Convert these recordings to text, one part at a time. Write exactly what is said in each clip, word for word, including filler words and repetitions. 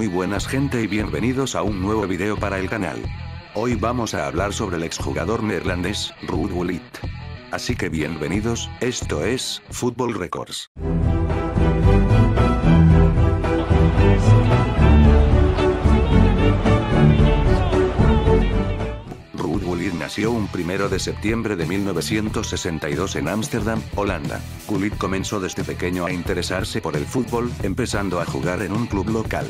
Muy buenas gente y bienvenidos a un nuevo video para el canal. Hoy vamos a hablar sobre el exjugador neerlandés, Ruud Gullit. Así que bienvenidos, esto es, Football Records. Ruud Gullit nació un primero de septiembre de mil novecientos sesenta y dos en Ámsterdam, Holanda. Gullit comenzó desde pequeño a interesarse por el fútbol, empezando a jugar en un club local.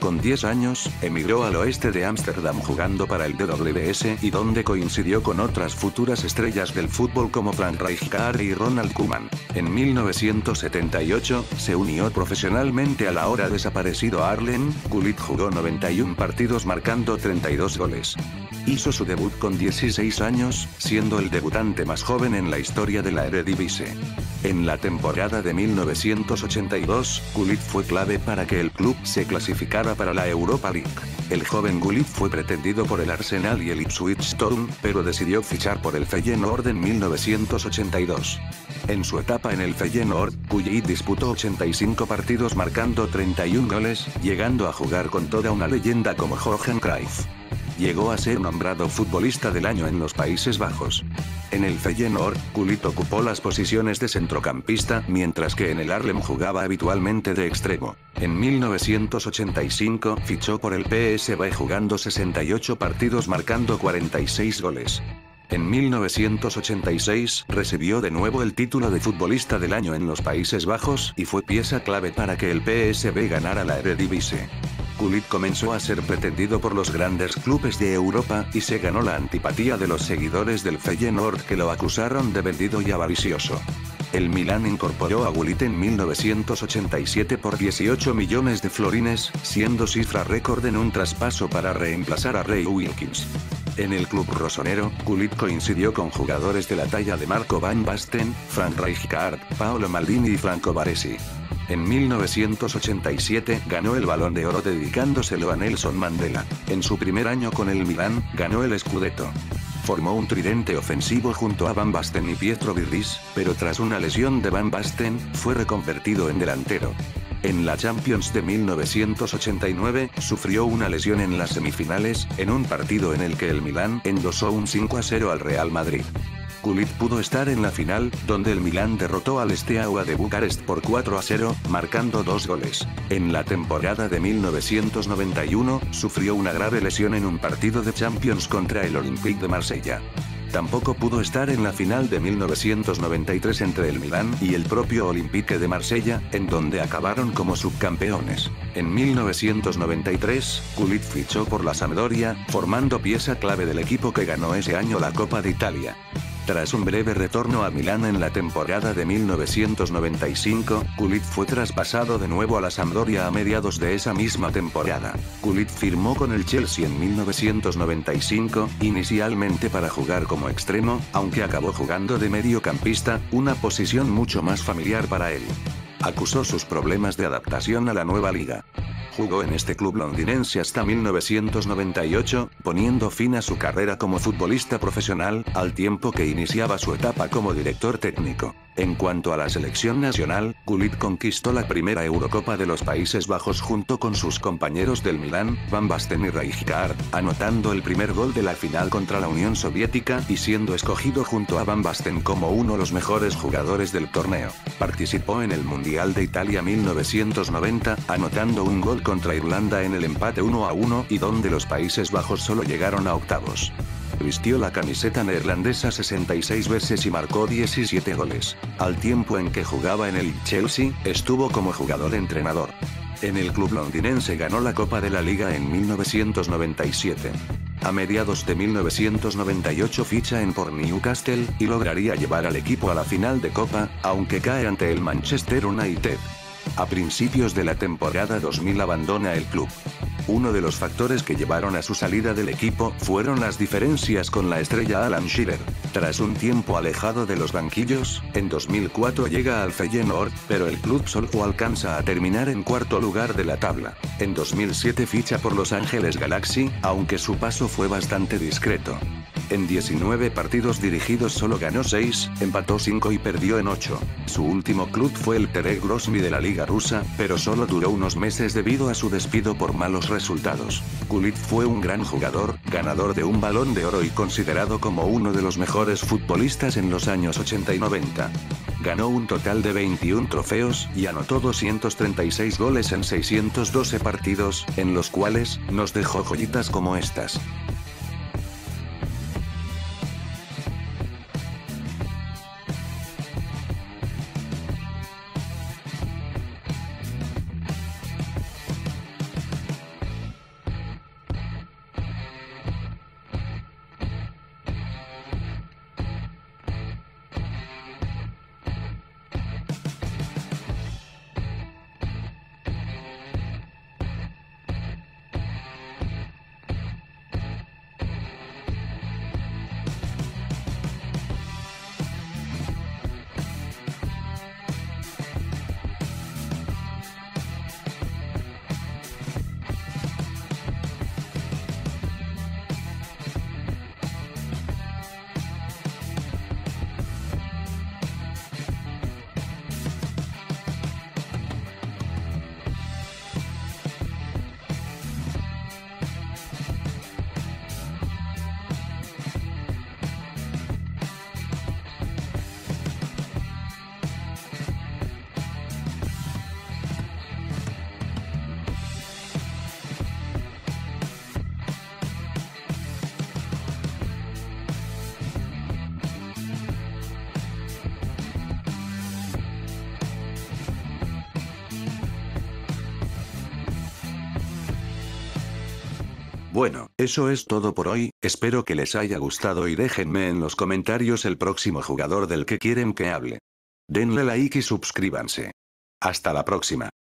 Con diez años, emigró al oeste de Ámsterdam jugando para el D W S y donde coincidió con otras futuras estrellas del fútbol como Frank Rijkaard y Ronald Koeman. En mil novecientos setenta y ocho, se unió profesionalmente a la ahora desaparecido Arlen. Gullit jugó noventa y un partidos marcando treinta y dos goles. Hizo su debut con dieciséis años, siendo el debutante más joven en la historia de la Eredivisie. En la temporada de mil novecientos ochenta y dos, Gullit fue clave para que el club se clasificara para la Europa League. El joven Gullit fue pretendido por el Arsenal y el Ipswich Town, pero decidió fichar por el Feyenoord en mil novecientos ochenta y dos. En su etapa en el Feyenoord, Gullit disputó ochenta y cinco partidos marcando treinta y un goles, llegando a jugar con toda una leyenda como Johan Cruyff. Llegó a ser nombrado futbolista del año en los Países Bajos. En el Feyenoord, Gullit ocupó las posiciones de centrocampista, mientras que en el Arnhem jugaba habitualmente de extremo. En mil novecientos ochenta y cinco, fichó por el P S V jugando sesenta y ocho partidos marcando cuarenta y seis goles. En mil novecientos ochenta y seis, recibió de nuevo el título de futbolista del año en los Países Bajos y fue pieza clave para que el P S V ganara la Eredivisie. Gullit comenzó a ser pretendido por los grandes clubes de Europa, y se ganó la antipatía de los seguidores del Feyenoord que lo acusaron de vendido y avaricioso. El Milán incorporó a Gullit en mil novecientos ochenta y siete por dieciocho millones de florines, siendo cifra récord en un traspaso para reemplazar a Ray Wilkins. En el club rosonero, Gullit coincidió con jugadores de la talla de Marco Van Basten, Frank Rijkaard, Paolo Maldini y Franco Baresi. En mil novecientos ochenta y siete ganó el Balón de Oro dedicándoselo a Nelson Mandela. En su primer año con el Milán, ganó el Scudetto. Formó un tridente ofensivo junto a Van Basten y Pietro Virdis, pero tras una lesión de Van Basten, fue reconvertido en delantero. En la Champions de mil novecientos ochenta y nueve, sufrió una lesión en las semifinales, en un partido en el que el Milán endosó un cinco a cero al Real Madrid. Gullit pudo estar en la final, donde el Milán derrotó al Steaua de Bucarest por cuatro a cero, marcando dos goles. En la temporada de mil novecientos noventa y uno, sufrió una grave lesión en un partido de Champions contra el Olympique de Marsella. Tampoco pudo estar en la final de mil novecientos noventa y tres entre el Milán y el propio Olympique de Marsella, en donde acabaron como subcampeones. En mil novecientos noventa y tres, Gullit fichó por la Sampdoria, formando pieza clave del equipo que ganó ese año la Copa de Italia. Tras un breve retorno a Milán en la temporada de mil novecientos noventa y cinco, Gullit fue traspasado de nuevo a la Sampdoria a mediados de esa misma temporada. Gullit firmó con el Chelsea en mil novecientos noventa y cinco, inicialmente para jugar como extremo, aunque acabó jugando de mediocampista, una posición mucho más familiar para él. Acusó sus problemas de adaptación a la nueva liga. Jugó en este club londinense hasta mil novecientos noventa y ocho, poniendo fin a su carrera como futbolista profesional, al tiempo que iniciaba su etapa como director técnico. En cuanto a la selección nacional, Gullit conquistó la primera Eurocopa de los Países Bajos junto con sus compañeros del Milán, Van Basten y Rijkaard, anotando el primer gol de la final contra la Unión Soviética y siendo escogido junto a Van Basten como uno de los mejores jugadores del torneo. Participó en el Mundial de Italia mil novecientos noventa, anotando un gol contra Irlanda en el empate uno a uno y donde los Países Bajos solo llegaron a octavos. Vistió la camiseta neerlandesa sesenta y seis veces y marcó diecisiete goles. Al tiempo en que jugaba en el Chelsea, estuvo como jugador-entrenador. En el club londinense ganó la Copa de la Liga en mil novecientos noventa y siete. A mediados de mil novecientos noventa y ocho ficha en Port Newcastle, y lograría llevar al equipo a la final de Copa, aunque cae ante el Manchester United. A principios de la temporada dos mil abandona el club. Uno de los factores que llevaron a su salida del equipo fueron las diferencias con la estrella Alan Shearer. Tras un tiempo alejado de los banquillos, en dos mil cuatro llega al Feyenoord, pero el club solo alcanza a terminar en cuarto lugar de la tabla. En dos mil siete ficha por Los Ángeles Galaxy, aunque su paso fue bastante discreto. En diecinueve partidos dirigidos solo ganó seis, empató cinco y perdió en ocho. Su último club fue el Terek Grozny de la Liga Rusa, pero solo duró unos meses debido a su despido por malos resultados. Gullit fue un gran jugador, ganador de un Balón de Oro y considerado como uno de los mejores futbolistas en los años ochenta y noventa. Ganó un total de veintiún trofeos, y anotó doscientos treinta y seis goles en seiscientos doce partidos, en los cuales, nos dejó joyitas como estas. Bueno, eso es todo por hoy, espero que les haya gustado y déjenme en los comentarios el próximo jugador del que quieren que hable. Denle like y suscríbanse. Hasta la próxima.